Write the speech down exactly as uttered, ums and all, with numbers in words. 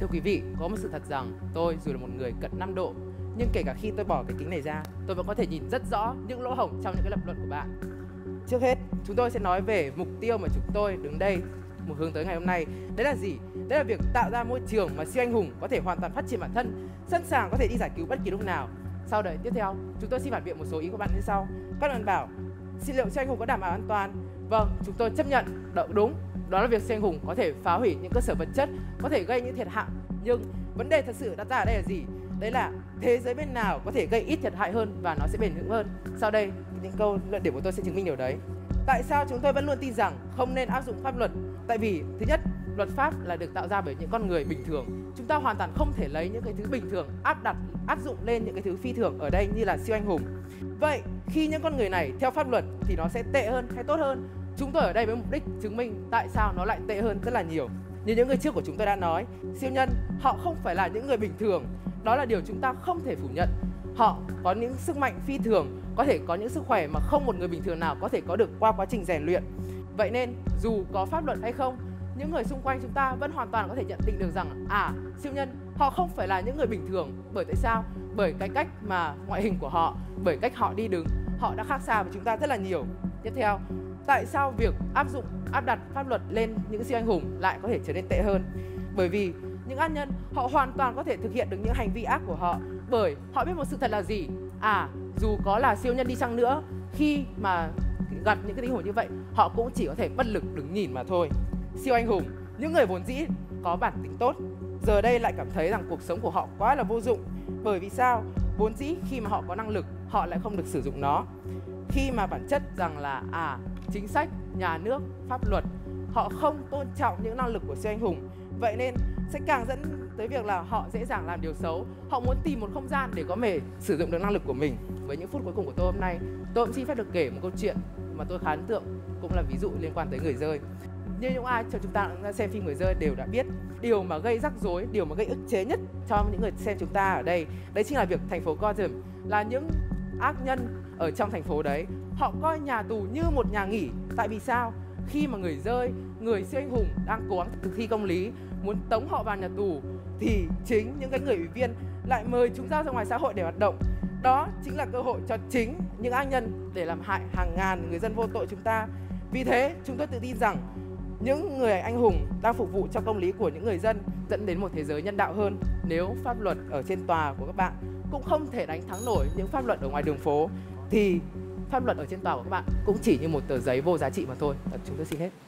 Thưa quý vị, có một sự thật rằng tôi dù là một người cận năm độ, nhưng kể cả khi tôi bỏ cái kính này ra, tôi vẫn có thể nhìn rất rõ những lỗ hổng trong những cái lập luận của bạn. Trước hết, chúng tôi sẽ nói về mục tiêu mà chúng tôi đứng đây một hướng tới ngày hôm nay. Đấy là gì? Đấy là việc tạo ra môi trường mà siêu anh hùng có thể hoàn toàn phát triển bản thân, sẵn sàng có thể đi giải cứu bất kỳ lúc nào. Sau đấy, tiếp theo, chúng tôi xin phản biện một số ý của bạn như sau. Các bạn bảo, xin liệu siêu anh hùng có đảm bảo an toàn? Vâng, chúng tôi chấp nhận, đúng. Đó là việc siêu anh hùng có thể phá hủy những cơ sở vật chất, có thể gây những thiệt hại. Nhưng vấn đề thật sự đặt ra ở đây là gì? Đấy là thế giới bên nào có thể gây ít thiệt hại hơn và nó sẽ bền vững hơn. Sau đây, những câu luận điểm của tôi sẽ chứng minh điều đấy. Tại sao chúng tôi vẫn luôn tin rằng không nên áp dụng pháp luật? Tại vì, thứ nhất, luật pháp là được tạo ra bởi những con người bình thường. Chúng ta hoàn toàn không thể lấy những cái thứ bình thường áp đặt, áp dụng lên những cái thứ phi thường ở đây như là siêu anh hùng. Vậy, khi những con người này theo pháp luật thì nó sẽ tệ hơn hay tốt hơn? Chúng tôi ở đây với mục đích chứng minh tại sao nó lại tệ hơn rất là nhiều. Như những người trước của chúng tôi đã nói, siêu nhân, họ không phải là những người bình thường. Đó là điều chúng ta không thể phủ nhận. Họ có những sức mạnh phi thường, có thể có những sức khỏe mà không một người bình thường nào có thể có được qua quá trình rèn luyện. Vậy nên, dù có pháp luật hay không, những người xung quanh chúng ta vẫn hoàn toàn có thể nhận định được rằng à, siêu nhân, họ không phải là những người bình thường. Bởi tại sao? Bởi cái cách mà ngoại hình của họ, bởi cách họ đi đứng, họ đã khác xa với chúng ta rất là nhiều. Tiếp theo, tại sao việc áp dụng, áp đặt pháp luật lên những siêu anh hùng lại có thể trở nên tệ hơn? Bởi vì những ác nhân, họ hoàn toàn có thể thực hiện được những hành vi ác của họ, bởi họ biết một sự thật là gì? À, dù có là siêu nhân đi chăng nữa, khi mà gặp những cái tình huống như vậy, họ cũng chỉ có thể bất lực đứng nhìn mà thôi. Siêu anh hùng, những người vốn dĩ có bản tính tốt, giờ đây lại cảm thấy rằng cuộc sống của họ quá là vô dụng. Bởi vì sao? Vốn dĩ khi mà họ có năng lực, họ lại không được sử dụng nó. Khi mà bản chất rằng là à, chính sách, nhà nước, pháp luật, họ không tôn trọng những năng lực của siêu anh hùng. Vậy nên sẽ càng dẫn tới việc là họ dễ dàng làm điều xấu. Họ muốn tìm một không gian để có thể sử dụng được năng lực của mình. Với những phút cuối cùng của tôi hôm nay, tôi cũng xin phép được kể một câu chuyện mà tôi khá ấn tượng, cũng là ví dụ liên quan tới người rơi. Như những ai cho chúng ta đã xem phim Người Rơi đều đã biết, điều mà gây rắc rối, điều mà gây ức chế nhất cho những người xem chúng ta ở đây, đấy chính là việc thành phố Gotham, là những ác nhân ở trong thành phố đấy, họ coi nhà tù như một nhà nghỉ. Tại vì sao? Khi mà người rơi, người siêu anh hùng đang cố gắng thực thi công lý, muốn tống họ vào nhà tù, thì chính những cái người ủy viên lại mời chúng ta ra ngoài xã hội để hoạt động. Đó chính là cơ hội cho chính những ác nhân để làm hại hàng ngàn người dân vô tội chúng ta. Vì thế, chúng tôi tự tin rằng những người anh hùng đang phục vụ cho công lý của những người dân, dẫn đến một thế giới nhân đạo hơn. Nếu pháp luật ở trên tòa của các bạn cũng không thể đánh thắng nổi những pháp luật ở ngoài đường phố, thì pháp luật ở trên tòa của các bạn cũng chỉ như một tờ giấy vô giá trị mà thôi. Chúng tôi xin hết.